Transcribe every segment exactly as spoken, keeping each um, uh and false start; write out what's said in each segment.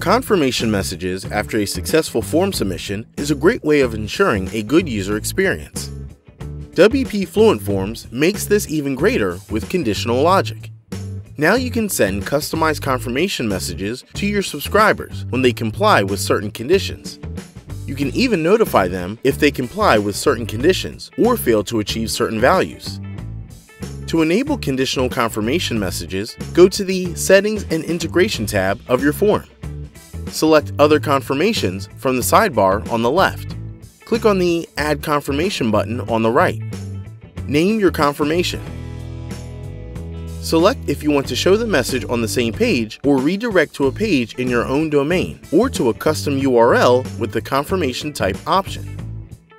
Confirmation messages after a successful form submission is a great way of ensuring a good user experience. W P Fluent Forms makes this even greater with conditional logic. Now you can send customized confirmation messages to your subscribers when they comply with certain conditions. You can even notify them if they comply with certain conditions or fail to achieve certain values. To enable conditional confirmation messages, go to the Settings and Integration tab of your form. Select Other Confirmations from the sidebar on the left. Click on the Add Confirmation button on the right. Name your confirmation. Select if you want to show the message on the same page or redirect to a page in your own domain or to a custom U R L with the confirmation type option.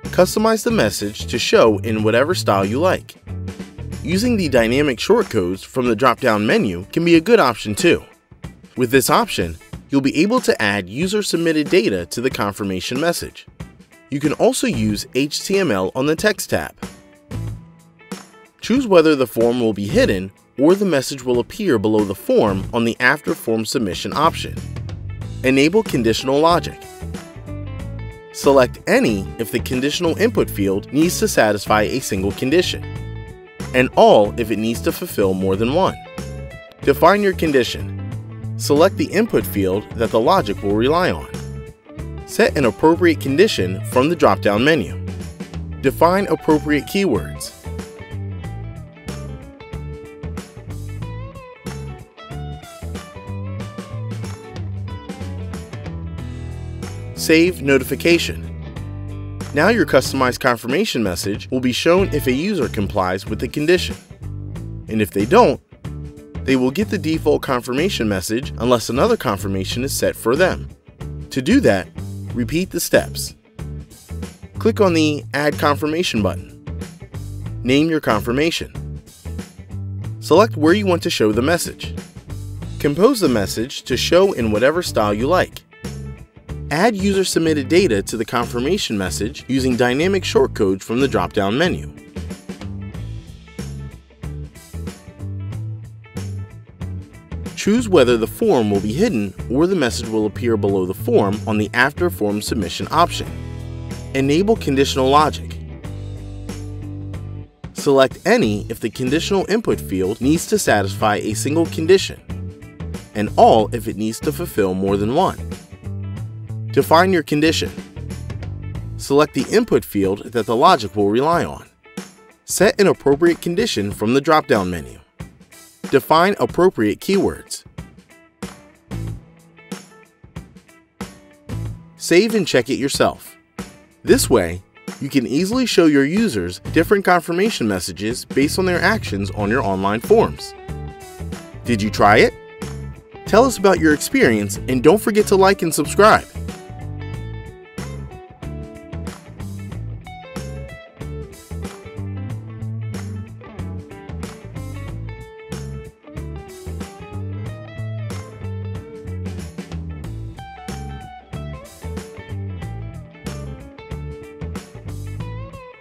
Customize the message to show in whatever style you like. Using the dynamic shortcodes from the drop-down menu can be a good option too. With this option, you'll be able to add user-submitted data to the confirmation message. You can also use H T M L on the Text tab. Choose whether the form will be hidden or the message will appear below the form on the After Form Submission option. Enable conditional logic. Select Any if the conditional input field needs to satisfy a single condition, and All if it needs to fulfill more than one. Define your condition. Select the input field that the logic will rely on. Set an appropriate condition from the drop-down menu. Define appropriate keywords. Save notification. Now your customized confirmation message will be shown if a user complies with the condition. And if they don't, they will get the default confirmation message unless another confirmation is set for them. To do that, repeat the steps. Click on the Add Confirmation button. Name your confirmation. Select where you want to show the message. Compose the message to show in whatever style you like. Add user-submitted data to the confirmation message using dynamic shortcodes from the drop-down menu. Choose whether the form will be hidden or the message will appear below the form on the After Form Submission option. Enable conditional logic. Select Any if the conditional input field needs to satisfy a single condition, and All if it needs to fulfill more than one. Define your condition. Select the input field that the logic will rely on. Set an appropriate condition from the drop-down menu. Define appropriate keywords. Save and check it yourself. This way, you can easily show your users different confirmation messages based on their actions on your online forms. Did you try it? Tell us about your experience and don't forget to like and subscribe.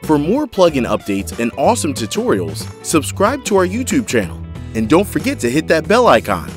For more plugin updates and awesome tutorials, subscribe to our YouTube channel, and don't forget to hit that bell icon.